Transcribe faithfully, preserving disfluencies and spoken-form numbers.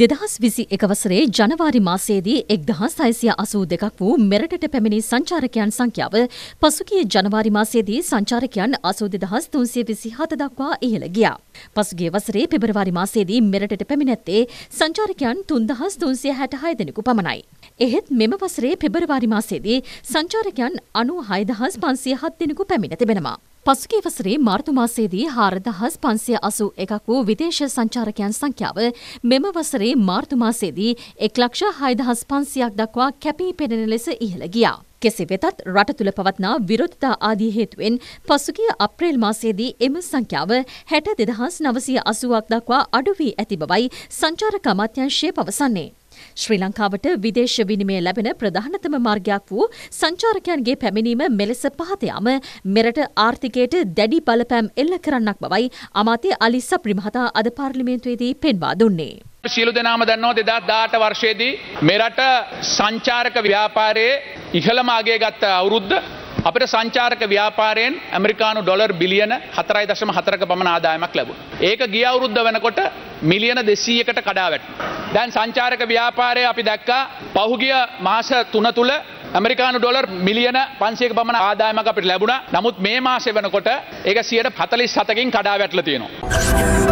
දෙදහස් විසි එක වසරේ ජනවාරි මාසයේදී එක්දහස් හයසිය අසූ දෙකක් වූ මෙරටට පැමිණි සංචාරකයන් සංඛ්‍යාව පසුගිය ජනවාරි මාසයේදී සංචාරකයන් අසූ දෙදහස් තුන්සිය විසි හත දක්වා ඉහළ ගියා. පසුගිය වසරේ පෙබරවාරි මාසයේදී මෙරටට පැමිණෙත්තේ සංචාරකයන් තුන්දහස් තුන්සිය හැටහය දෙනෙකු පමණයි. එහෙත් මෙම වසරේ පෙබරවාරි මාසයේදී සංචාරකයන් අනූ හයදහස් පන්සිය හත් දෙනෙකු පැමිණ තිබෙනවා. පසුගිය වසරේ මාර්තු මාසයේදී හාරදහස් පන්සිය අසූ එකක් වූ විදේශ සංචාරකයන් සංඛ්‍යාව මෙම වසරේ මාර්තු මාසයේදී එක් ලක්ෂ හයදහස් පන්සියක් දක්වා කැපී පෙනෙන ලෙස ඉහළ ගියා. කෙසේ වෙතත් රට තුළ පවත්නා විරෝධතා ආදී හේතුවෙන් පසුගිය අප්‍රේල් මාසයේදී එම සංඛ්‍යාව හැට දෙදහස් නවසිය අසූවක් දක්වා අඩු වී ඇති බවයි සංචාරක අමාත්‍යාංශය පවසන්නේ. ශ්‍රී ලංකාවට විදේශ විනිමය ලැබෙන ප්‍රධානතම මාර්ගයක් වූ සංචාරකයන්ගේ පැමිණීම මෙලෙස පහත යාම මෙරට ආර්ථිකයට දැඩි බලපෑම් එල්ල කරන්නක් බවයි අමාත්‍ය අලි සප්රි මහතා අද පාර්ලිමේන්තුවේදී පෙන්වා දුන්නේ. සියලු දෙනාම දන්නවා දෙදහස් දාහට වර්ෂයේදී මෙරට සංචාරක ව්‍යාපාරයේ ඉහළම අගය ගත්ත අවුරුද්ද අපිට සංචාරක ව්‍යාපාරයෙන් ඇමරිකානු ඩොලර් බිලියන හතරයි දශම හතරක පමණ ආදායමක් ලැබුණා. ඒක ගිය අවුරුද්ද වෙනකොට මිලියන දෙසීයකට කඩා වැටුණා. දැන් සංචාරක ව්‍යාපාරය අපි දැක්කා පහුගිය මාස තුන තුල ඇමරිකානු ඩොලර් මිලියන පන්සියක පමණ ආදායමක් අපිට ලැබුණා. නමුත් මේ මාසෙ වෙනකොට ඒක සියයට හතළිස් හතකින් කඩා වැටලා තියෙනවා.